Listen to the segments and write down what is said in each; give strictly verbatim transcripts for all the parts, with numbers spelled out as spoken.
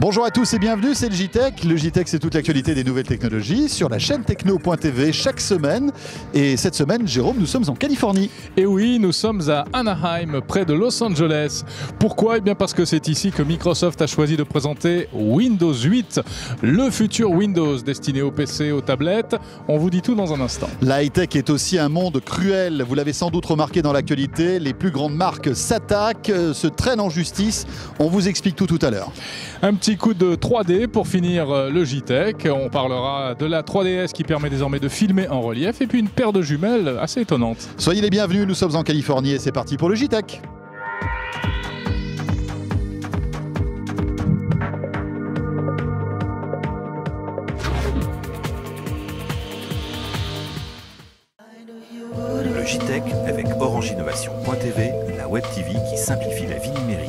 Bonjour à tous et bienvenue, c'est le J-Tech. Le J-Tech, c'est toute l'actualité des nouvelles technologies sur la chaîne Techno point T V chaque semaine. Et cette semaine, Jérôme, nous sommes en Californie. Et oui, nous sommes à Anaheim, près de Los Angeles. Pourquoi? Eh bien parce que c'est ici que Microsoft a choisi de présenter Windows huit, le futur Windows destiné aux P C, aux tablettes. On vous dit tout dans un instant. La high-tech est aussi un monde cruel. Vous l'avez sans doute remarqué dans l'actualité. Les plus grandes marques s'attaquent, se traînent en justice. On vous explique tout tout à l'heure. Un petit coup de trois D pour finir le J-Tech. On parlera de la trois D S qui permet désormais de filmer en relief et puis une paire de jumelles assez étonnante. Soyez les bienvenus, nous sommes en Californie et c'est parti pour le J-Tech. Le J-Tech avec Orange Innovation point T V, la web T V qui simplifie la vie numérique.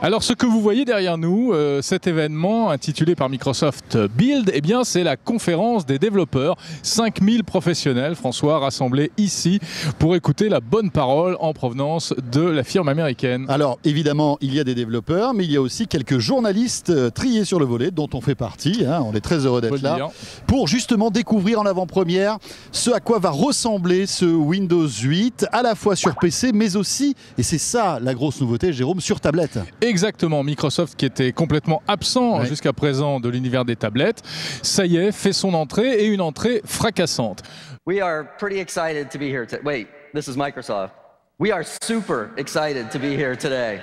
Alors ce que vous voyez derrière nous, euh, cet événement intitulé par Microsoft Build, eh bien c'est la conférence des développeurs, cinq mille professionnels, François, rassemblés ici pour écouter la bonne parole en provenance de la firme américaine. Alors évidemment il y a des développeurs, mais il y a aussi quelques journalistes euh, triés sur le volet dont on fait partie, hein, on est très heureux d'être là, dire. Pour justement découvrir en avant-première ce à quoi va ressembler ce Windows huit, à la fois sur P C mais aussi, et c'est ça la grosse nouveauté Jérôme, sur tablette. Et exactement, Microsoft qui était complètement absent, ouais, jusqu'à présent de l'univers des tablettes, ça y est, fait son entrée et une entrée fracassante. We are pretty excited to be here today. Wait, this is Microsoft. We are super excited to be here today.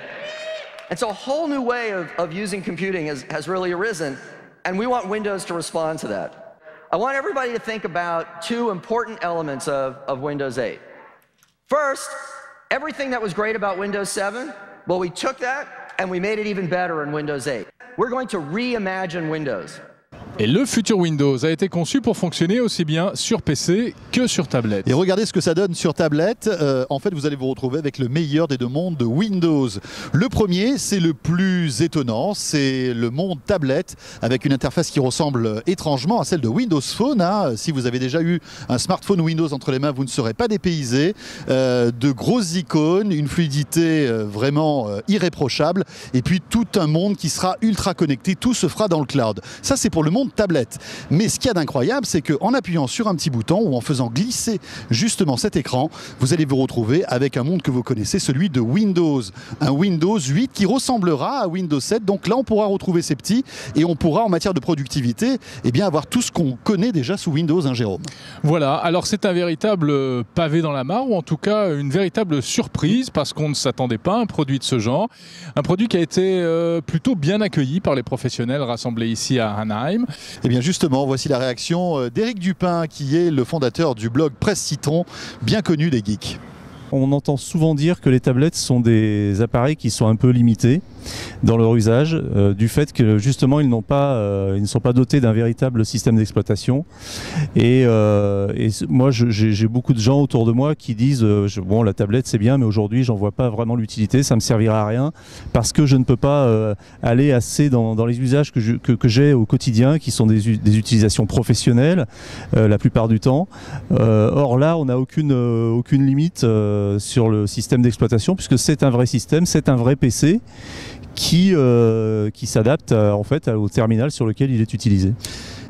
And so a whole new way of, of using computing has, has really arisen, and we want Windows to respond to that. I want everybody to think about two important elements of, of Windows eight. First, everything that was great about Windows seven, well, we took that and we made it even better in Windows eight. We're going to reimagine Windows. Et le futur Windows a été conçu pour fonctionner aussi bien sur P C que sur tablette. Et regardez ce que ça donne sur tablette. Euh, en fait, vous allez vous retrouver avec le meilleur des deux mondes de Windows. Le premier, c'est le plus étonnant, c'est le monde tablette, avec une interface qui ressemble étrangement à celle de Windows Phone. Hein. Si vous avez déjà eu un smartphone Windows entre les mains, vous ne serez pas dépaysé. Euh, de grosses icônes, une fluidité vraiment irréprochable, et puis tout un monde qui sera ultra connecté. Tout se fera dans le cloud. Ça, c'est pour le monde tablette. Mais ce qu'il y a d'incroyable, c'est qu'en appuyant sur un petit bouton ou en faisant glisser justement cet écran, vous allez vous retrouver avec un monde que vous connaissez, celui de Windows. Un Windows huit qui ressemblera à Windows sept. Donc là, on pourra retrouver ces petits et on pourra, en matière de productivité, eh bien, avoir tout ce qu'on connaît déjà sous Windows, hein, Jérôme. Voilà. Alors, c'est un véritable pavé dans la mare ou en tout cas, une véritable surprise parce qu'on ne s'attendait pas à un produit de ce genre. Un produit qui a été euh, plutôt bien accueilli par les professionnels rassemblés ici à Anaheim. Et bien justement, voici la réaction d'Éric Dupin, qui est le fondateur du blog Presse Citron, bien connu des geeks. On entend souvent dire que les tablettes sont des appareils qui sont un peu limités dans leur usage, euh, du fait que justement ils n'ont pas, euh, ils ne sont pas dotés d'un véritable système d'exploitation. Et, euh, et moi, j'ai beaucoup de gens autour de moi qui disent euh, je, bon, la tablette c'est bien, mais aujourd'hui j'en vois pas vraiment l'utilité, ça me servira à rien parce que je ne peux pas euh, aller assez dans, dans les usages que j'ai que, que au quotidien, qui sont des, des utilisations professionnelles euh, la plupart du temps. Euh, or là, on n'a aucune, euh, aucune limite. Euh, sur le système d'exploitation, puisque c'est un vrai système, c'est un vrai P C qui, euh, qui s'adapte en fait au terminal sur lequel il est utilisé.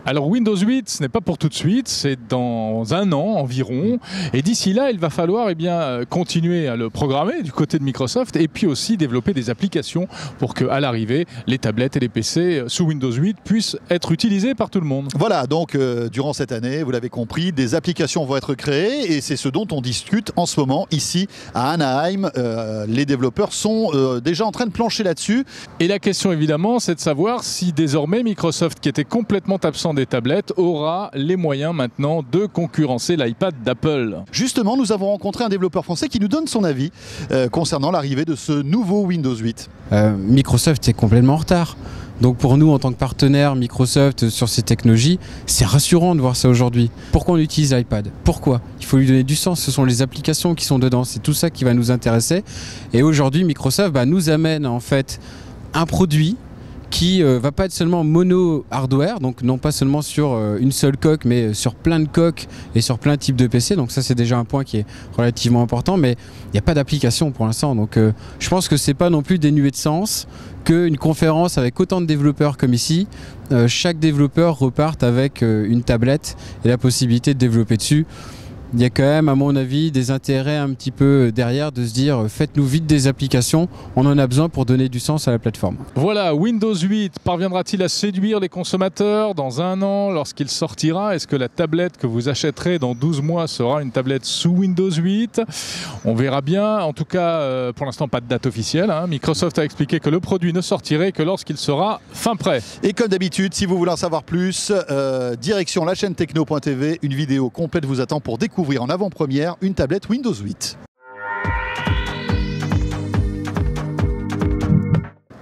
Alors Windows huit, ce n'est pas pour tout de suite, c'est dans un an environ. Et d'ici là, il va falloir eh bien, continuer à le programmer du côté de Microsoft et puis aussi développer des applications pour qu'à l'arrivée, les tablettes et les P C sous Windows huit puissent être utilisés par tout le monde. Voilà, donc euh, durant cette année, vous l'avez compris, des applications vont être créées et c'est ce dont on discute en ce moment ici à Anaheim. Euh, les développeurs sont euh, déjà en train de plancher là-dessus. Et la question évidemment, c'est de savoir si désormais Microsoft, qui était complètement absent des tablettes, aura les moyens maintenant de concurrencer l'iPad d'Apple. Justement, nous avons rencontré un développeur français qui nous donne son avis euh, concernant l'arrivée de ce nouveau Windows huit. Euh, Microsoft est complètement en retard. Donc pour nous, en tant que partenaire Microsoft sur ces technologies, c'est rassurant de voir ça aujourd'hui. Pourquoi on utilise l'iPad? Pourquoi? Il faut lui donner du sens, ce sont les applications qui sont dedans, c'est tout ça qui va nous intéresser. Et aujourd'hui, Microsoft bah, nous amène en fait un produit qui euh, va pas être seulement mono hardware, donc non pas seulement sur euh, une seule coque, mais sur plein de coques et sur plein de types de P C. Donc ça, c'est déjà un point qui est relativement important, mais il n'y a pas d'application pour l'instant. Donc euh, je pense que c'est pas non plus dénué de sens qu'une conférence avec autant de développeurs comme ici, euh, chaque développeur reparte avec euh, une tablette et la possibilité de développer dessus. Il y a quand même, à mon avis, des intérêts un petit peu derrière de se dire faites-nous vite des applications, on en a besoin pour donner du sens à la plateforme. Voilà, Windows huit parviendra-t-il à séduire les consommateurs dans un an lorsqu'il sortira? Est-ce que la tablette que vous achèterez dans douze mois sera une tablette sous Windows huit? On verra bien. En tout cas, pour l'instant, pas de date officielle, hein. Microsoft a expliqué que le produit ne sortirait que lorsqu'il sera fin prêt. Et comme d'habitude, si vous voulez en savoir plus, euh, direction la chaîne Techno point T V, une vidéo complète vous attend pour découvrir en avant-première une tablette Windows huit.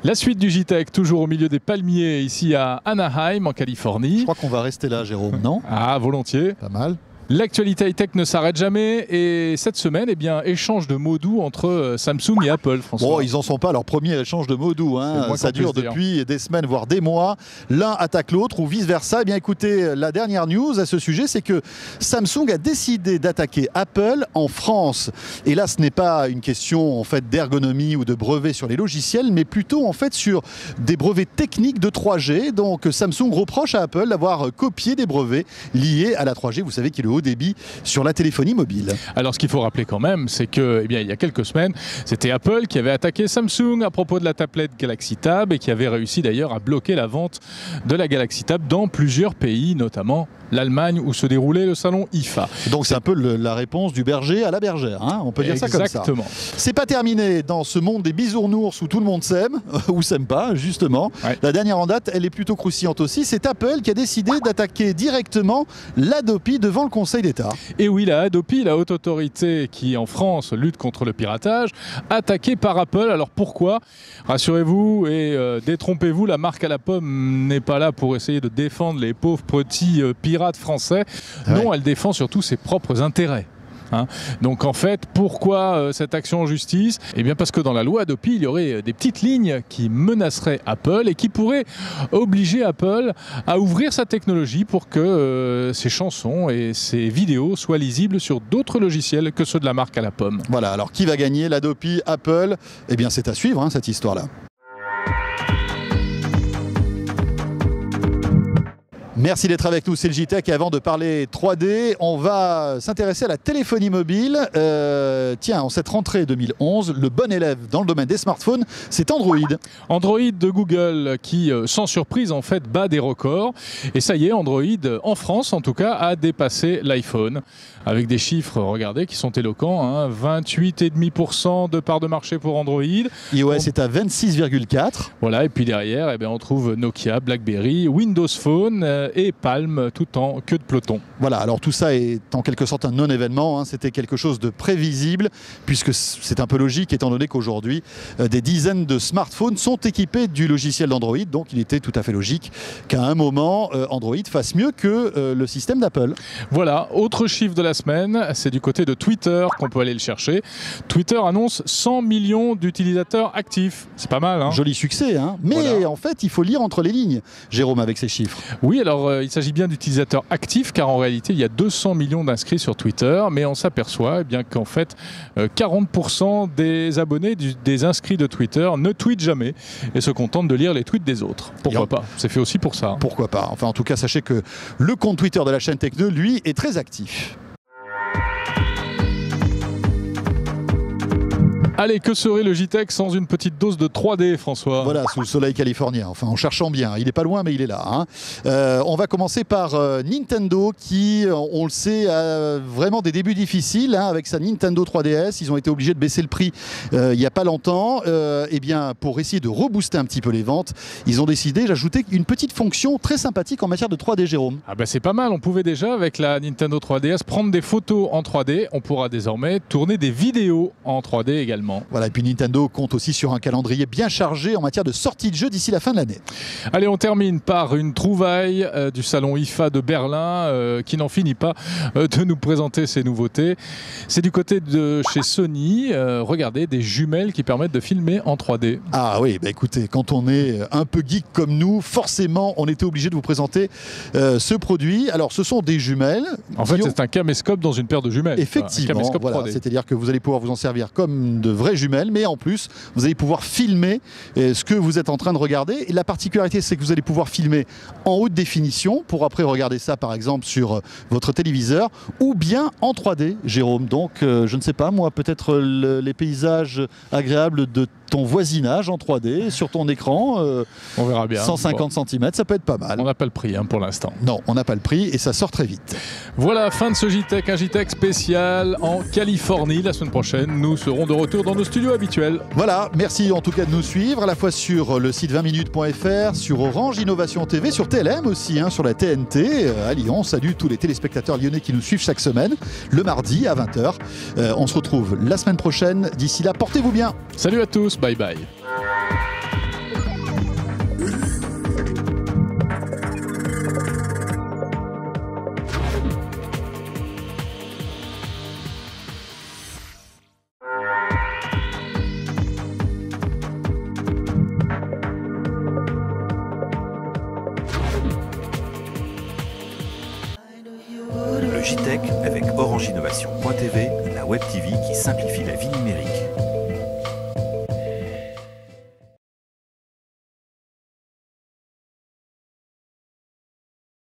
La suite du J-Tech, toujours au milieu des palmiers, ici à Anaheim, en Californie. Je crois qu'on va rester là, Jérôme, non? Ah, volontiers. Pas mal. L'actualité high-tech ne s'arrête jamais et cette semaine, eh bien, échange de mots doux entre Samsung et Apple, François. Bon, ils n'en sont pas à leur premier échange de mots doux, hein. Ça dure depuis des semaines, voire des mois. L'un attaque l'autre ou vice-versa. Eh bien, écoutez, la dernière news à ce sujet, c'est que Samsung a décidé d'attaquer Apple en France. Et là, ce n'est pas une question en fait, d'ergonomie ou de brevets sur les logiciels, mais plutôt en fait, sur des brevets techniques de trois G. Donc, Samsung reproche à Apple d'avoir copié des brevets liés à la trois G. Vous savez qu'il est haut débit sur la téléphonie mobile. Alors ce qu'il faut rappeler quand même, c'est que eh bien, il y a quelques semaines, c'était Apple qui avait attaqué Samsung à propos de la tablette Galaxy Tab et qui avait réussi d'ailleurs à bloquer la vente de la Galaxy Tab dans plusieurs pays, notamment l'Allemagne où se déroulait le salon I F A. Donc c'est un peu le, la réponse du berger à la bergère, hein, on peut dire exactement. Ça comme ça. C'est pas terminé dans ce monde des bisounours où tout le monde s'aime ou s'aime pas justement. Ouais. La dernière en date, elle est plutôt croustillante aussi, c'est Apple qui a décidé d'attaquer directement l'Hadopi devant le Conseil d'État. Et oui, la Hadopi, la haute autorité qui en France lutte contre le piratage, attaquée par Apple. Alors pourquoi? Rassurez-vous et euh, détrompez-vous, la marque à la pomme n'est pas là pour essayer de défendre les pauvres petits euh, pirates français. Ouais. Non, elle défend surtout ses propres intérêts. Hein. Donc en fait, pourquoi euh, cette action en justice? Eh bien parce que dans la loi Hadopi, il y aurait des petites lignes qui menaceraient Apple et qui pourraient obliger Apple à ouvrir sa technologie pour que euh, ses chansons et ses vidéos soient lisibles sur d'autres logiciels que ceux de la marque à la pomme. Voilà, alors qui va gagner, l'Hadopi, Apple? Eh bien c'est à suivre, hein, cette histoire-là. Merci d'être avec nous, c'est le J-Tech. Et avant de parler trois D, on va s'intéresser à la téléphonie mobile. Euh, tiens, en cette rentrée deux mille onze, le bon élève dans le domaine des smartphones, c'est Android. Android de Google qui, sans surprise, en fait, bat des records. Et ça y est, Android, en France en tout cas, a dépassé l'iPhone. Avec des chiffres, regardez, qui sont éloquents. Hein, vingt-huit virgule cinq pour cent de part de marché pour Android. iOS on... est à vingt-six virgule quatre pour cent. Voilà, et puis derrière, eh bien, on trouve Nokia, Blackberry, Windows Phone... Euh, et palme tout en queue de peloton. Voilà, alors tout ça est en quelque sorte un non-événement, hein. C'était quelque chose de prévisible, puisque c'est un peu logique, étant donné qu'aujourd'hui, euh, des dizaines de smartphones sont équipés du logiciel d'Android, donc il était tout à fait logique qu'à un moment, euh, Android fasse mieux que euh, le système d'Apple. Voilà, autre chiffre de la semaine, c'est du côté de Twitter qu'on peut aller le chercher. Twitter annonce cent millions d'utilisateurs actifs, c'est pas mal. Hein. Joli succès, hein. Mais voilà. En fait, il faut lire entre les lignes, Jérôme, avec ces chiffres. Oui, alors Alors, euh, il s'agit bien d'utilisateurs actifs, car en réalité, il y a deux cents millions d'inscrits sur Twitter, mais on s'aperçoit eh bien qu'en fait, euh, quarante pour cent des abonnés, du, des inscrits de Twitter ne tweetent jamais et se contentent de lire les tweets des autres. Pourquoi pas? C'est fait aussi pour ça. Hein. Pourquoi pas? Enfin, en tout cas, sachez que le compte Twitter de la chaîne Techno, lui, est très actif. Allez, que serait le J-Tech sans une petite dose de trois D, François? Voilà, sous le soleil californien, enfin en cherchant bien. Il n'est pas loin, mais il est là. Hein. Euh, on va commencer par euh, Nintendo qui, on le sait, a vraiment des débuts difficiles. Hein, avec sa Nintendo trois D S, ils ont été obligés de baisser le prix euh, il n'y a pas longtemps. Euh, et bien, pour essayer de rebooster un petit peu les ventes, ils ont décidé d'ajouter une petite fonction très sympathique en matière de trois D, Jérôme. Ah bah c'est pas mal, on pouvait déjà, avec la Nintendo trois D S, prendre des photos en trois D. On pourra désormais tourner des vidéos en trois D également. évidemment. Voilà, et puis Nintendo compte aussi sur un calendrier bien chargé en matière de sortie de jeux d'ici la fin de l'année. Allez, on termine par une trouvaille euh, du salon I F A de Berlin euh, qui n'en finit pas euh, de nous présenter ses nouveautés. C'est du côté de chez Sony, euh, regardez, des jumelles qui permettent de filmer en trois D. Ah oui, bah écoutez, quand on est un peu geek comme nous, forcément on était obligé de vous présenter euh, ce produit. Alors ce sont des jumelles. En fait, ont... c'est un caméscope dans une paire de jumelles. Effectivement, enfin, voilà, c'est-à-dire que vous allez pouvoir vous en servir comme de vraies jumelles, mais en plus vous allez pouvoir filmer ce que vous êtes en train de regarder. Et la particularité, c'est que vous allez pouvoir filmer en haute définition pour après regarder ça par exemple sur votre téléviseur, ou bien en trois D, Jérôme. Donc euh, je ne sais pas, moi, peut-être le, les paysages agréables de ton voisinage en trois D sur ton écran, euh, on verra bien. cent cinquante centimètres, ça peut être pas mal. On n'a pas le prix hein, pour l'instant. Non, on n'a pas le prix et ça sort très vite. Voilà, fin de ce J-Tech, un J-Tech spécial en Californie. La semaine prochaine, nous serons de retour dans nos studios habituels. Voilà, merci en tout cas de nous suivre, à la fois sur le site vingt minutes point F R, sur Orange Innovation T V, sur T L M aussi, hein, sur la T N T euh, à Lyon. Salut tous les téléspectateurs lyonnais qui nous suivent chaque semaine, le mardi à vingt heures. Euh, on se retrouve la semaine prochaine. D'ici là, portez-vous bien. Salut à tous, bye bye. Le J-Tech avec Orange Innovation point T V, la web T V qui simplifie la vie numérique.